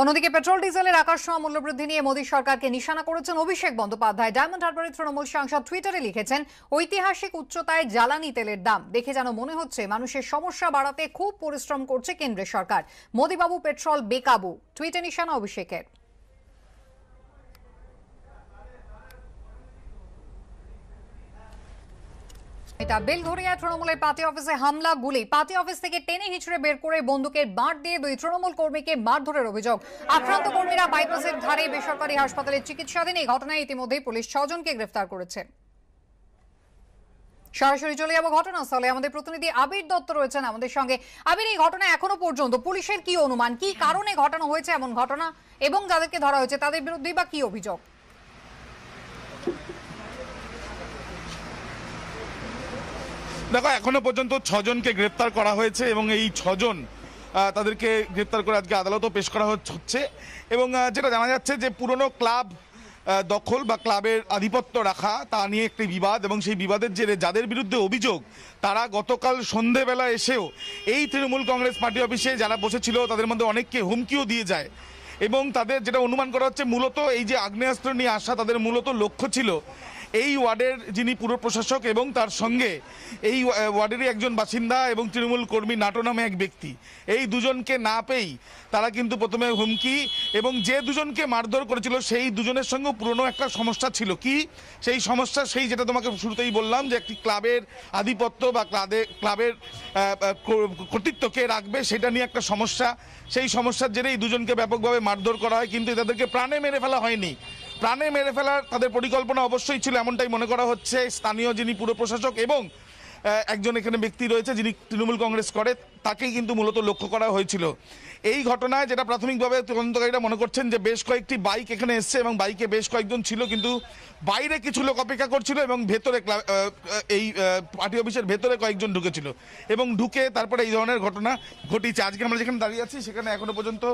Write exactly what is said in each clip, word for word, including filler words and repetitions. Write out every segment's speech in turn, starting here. অন্যদিকে পেট্রোল ডিজেলের আকাশছোঁয়া মূল্যবৃদ্ধি নিয়ে মোদি সরকারকে নিশানা করেছেন অভিষেক বন্দ্যোপাধ্যায়। ডায়মন্ড হারবারের তৃণমূল সাংসদ টুইটারে লিখেছেন, ঐতিহাসিক উচ্চতায় জ্বালানি তেলের দাম দেখে যেন মনে হচ্ছে মানুষের সমস্যা বাড়াতে খুব পরিশ্রম করছে কেন্দ্রের সরকার। মোদিবাবু পেট্রোল বেকাবু, টুইটে নিশানা অভিষেকের। বেলঘরিয়া তৃণমূলের পার্টি অফিসে হামলা, গুলি। পার্টি অফিস থেকে টেনে হিঁচড়ে বের করে বন্দুকের বাঁট দিয়ে দুই তৃণমূল কর্মীকে মারধরের অভিযোগ। আক্রান্ত কর্মীরা বাইপাসের ধারে বেসরকারি হাসপাতালে চিকিৎসাধীন। এই ঘটনায় ইতিমধ্যেই পুলিশ ছয়জনকে গ্রেফতার করেছে। সরাসরি চলে যাব ঘটনাস্থলে, আমাদের প্রতিনিধি আবির দত্ত রয়েছেন আমাদের সঙ্গে। আবির, এই ঘটনা এখনো পর্যন্ত পুলিশের কি অনুমান, কি কারণে ঘটনা হয়েছে এমন ঘটনা, এবং যাদেরকে ধরা হয়েছে তাদের বিরুদ্ধে বা কি অভিযোগ? দেখো, এখনো পর্যন্ত ছজনকে গ্রেপ্তার করা হয়েছে এবং এই ছজন তাদেরকে গ্রেপ্তার করে আজকে আদালতও পেশ করা হচ্ছে। এবং যেটা জানা যাচ্ছে যে পুরনো ক্লাব দখল বা ক্লাবের আধিপত্য রাখা, তা নিয়ে একটি বিবাদ, এবং সেই বিবাদের জেরে যাদের বিরুদ্ধে অভিযোগ তারা গতকাল সন্ধেবেলা এসেও এই তৃণমূল কংগ্রেস পার্টি অফিসে যারা বসেছিল তাদের মধ্যে অনেককে হুমকিও দিয়ে যায়। এবং তাদের যেটা অনুমান করা হচ্ছে, মূলত এই যে আগ্নেয়াস্ত্র নিয়ে আসা, তাদের মূলত লক্ষ্য ছিল এই ওয়ার্ডের যিনি পুর প্রশাসক এবং তার সঙ্গে এই ওয়ার্ডেরই একজন বাসিন্দা এবং তৃণমূল কর্মী নাটো নামে এক ব্যক্তি। এই দুজনকে না পেয়েই তারা কিন্তু প্রথমে হুমকি, এবং যে দুজনকে মারধর করেছিল সেই দুজনের সঙ্গে পুরনো একটা সমস্যা ছিল। কি সেই সমস্যা? সেই যেটা তোমাকে শুরুতেই বললাম, যে একটি ক্লাবের আধিপত্য বা ক্লাবে ক্লাবের কর্তৃত্ব কে রাখবে সেটা নিয়ে একটা সমস্যা। সেই সমস্যার জেরে এই দুজনকে ব্যাপকভাবে মারধর করা হয়, কিন্তু তাদেরকে প্রাণে মেরে ফেলা হয়নি। প্রাণে মেরে ফেলার তাদের পরিকল্পনা অবশ্যই ছিল এমনটাই মনে করা হচ্ছে। স্থানীয় যিনি পুর প্রশাসক এবং একজন এখানে ব্যক্তি রয়েছে যিনি তৃণমূল কংগ্রেস করে, তাকেই কিন্তু মূলত লক্ষ্য করা হয়েছিল। এই ঘটনায় যেটা প্রাথমিকভাবে তদন্তকারীরা মনে করছেন যে বেশ কয়েকটি বাইক এখানে এসছে এবং বাইকে বেশ কয়েকজন ছিল, কিন্তু বাইরে কিছু লোক অপেক্ষা করছিল এবং ভেতরে এই পার্টি অফিসের ভেতরে কয়েকজন ঢুকেছিল এবং ঢুকে তারপরে এই ধরনের ঘটনা ঘটিয়েছে। আজকে আমরা যেখানে দাঁড়িয়ে আছি সেখানে এখনো পর্যন্ত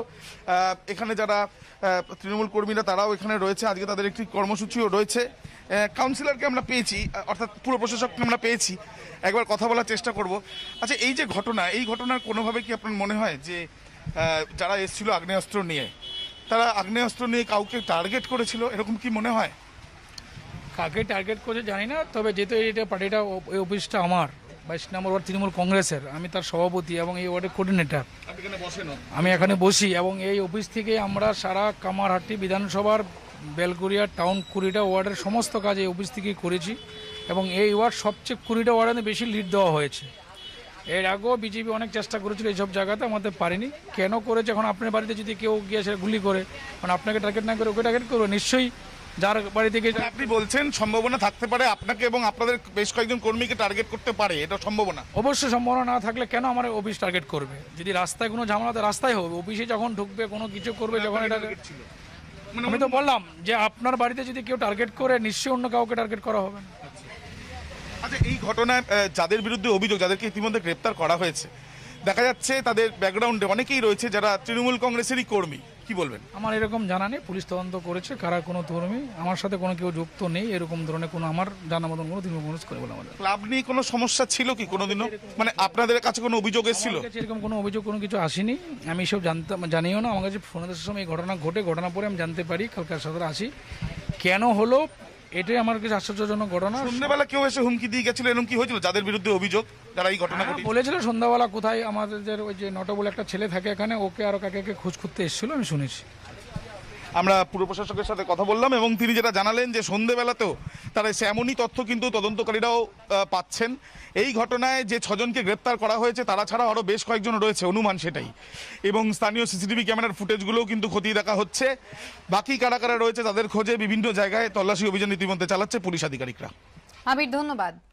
এখানে যারা তৃণমূল কর্মীরা তারাও এখানে রয়েছে। আজকে তাদের একটি কর্মসূচিও রয়েছে। কাউন্সিলরকে আমরা পেয়েছি, অর্থাৎ পুর প্রশাসককে আমরা পেয়েছি, একবার কথা বলার চেষ্টা করব। আচ্ছা, এই যে ঘটনা, এই ঘটনার কোনোভাবে কি আপনার মনে হয় যে যারা এসেছিল আগ্নেয়াস্ত্র নিয়ে, তারা আগ্নেয়াস্ত্র নিয়ে কাউকে টার্গেট করেছিল, এরকম কি মনে হয়? কাকে টার্গেট করেছে জানি না, তবে যেহেতু এটা পার্টিটা, এই অফিসটা আমার বাইশ নম্বর ওয়ার্ড তৃণমূল কংগ্রেসের, আমি তার সভাপতি এবং এই ওয়ার্ডের কোর্ডিনেটার, আমি এখানে বসি। এবং এই অফিস থেকে আমরা সারা কামারহাটি বিধানসভার বেলঘরিয়া টাউন কুড়িটা ওয়ার্ডের সমস্ত কাজ এই অফিস থেকেই করেছি এবং এই ওয়ার্ড সবচেয়ে কুড়িটা ওয়ার্ডে বেশি লিড দেওয়া হয়েছে। এর আগেও বিজেপি অনেক চেষ্টা করেছিল এইসব জায়গাতে, আমাদের পারেনি। কেন করেছে? এখন আপনার বাড়িতে যদি কেউ গিয়ে সে গুলি করে, মানে আপনাকে টার্গেট না করে ওকে টার্গেট করবে নিশ্চয়ই। যার বাড়ি থেকে আপনি বলছেন সম্ভাবনা থাকতে পারে আপনাকে এবং আপনাদের বেশ কয়েকজন কর্মীকে টার্গেট করতে পারে, এটা সম্ভাবনা অবশ্যই। সম্ভাবনা না থাকলে কেন আমার অফিস টার্গেট করবে? যদি রাস্তায় কোনো ঝামেলাতে রাস্তায় হবে, অফিসে যখন ঢুকবে কোনো কিছু করবে, যখন এটা আমি তো বললাম যে আপনার বাড়িতে যদি কেউ টার্গেট করে নিশ্চয়ই অন্য কাউকে টার্গেট করা হবে না। আচ্ছা, এই ঘটনায় যাদের বিরুদ্ধে অভিযোগ, যাদেরকে ইতিমধ্যে গ্রেপ্তার করা হয়েছে, দেখা যাচ্ছে তাদের ব্যাকগ্রাউন্ডে অনেকেই রয়েছে যারা তৃণমূল কংগ্রেসেরই কর্মী, কি বলবেন? আমার এরকম জানা নেই, পুলিশ তদন্ত করেছে কারা কোনো কর্মী, আমার সাথে কোনো কেউ যুক্ত নেই এরকম ধরনের কোনো আমার জানা মতন কোনো তৃণমূল কংগ্রেস করে বলে। আমাদের ক্লাব নিয়ে কোনো সমস্যা ছিল কি কোনোদিনও, মানে আপনাদের কাছে কোনো অভিযোগ এসেছিল? এরকম কোনো অভিযোগ কোনো কিছু আসেনি, আমি সব জানতাম জানিও না। আমার কাছে ফোনের সময় এই ঘটনা ঘটে, ঘটনা পরে আমি জানতে পারি, কালকে সাথে আসি কেন হলো, এটাই আমার কাছে আশ্চর্যজনক ঘটনা। সন্ধ্যাবেলা কেউ এসে হুমকি দিয়ে গেছিল, এরকম কি হয়েছিল যাদের বিরুদ্ধে অভিযোগ, যারা এই ঘটনা ঘটিয়েছে? বলেছিল সন্ধ্যাবেলা কোথায় আমাদের ওই যে নটো বলে একটা ছেলে থাকে এখানে, ওকে আর কাকে কাকে খোঁজ করতে এসেছিল আমি শুনেছি। আমরা পুর প্রশাসকের সাথে কথা বললাম এবং তিনি যেটা জানালেন যে সন্ধ্যেবেলাতেও তারা এসে, এমনই তথ্য কিন্তু তদন্তকারীরাও পাচ্ছেন। এই ঘটনায় যে ছজনকে গ্রেপ্তার করা হয়েছে তারা ছাড়া আরও বেশ কয়েকজন রয়েছে, অনুমান সেটাই, এবং স্থানীয় সিসিটিভি ক্যামেরার ফুটেজগুলোও কিন্তু খতিয়ে দেখা হচ্ছে। বাকি কারা কারা রয়েছে তাদের খোঁজে বিভিন্ন জায়গায় তল্লাশি অভিযান ইতিমধ্যে চালাচ্ছে পুলিশ আধিকারিকরা। আবির, ধন্যবাদ।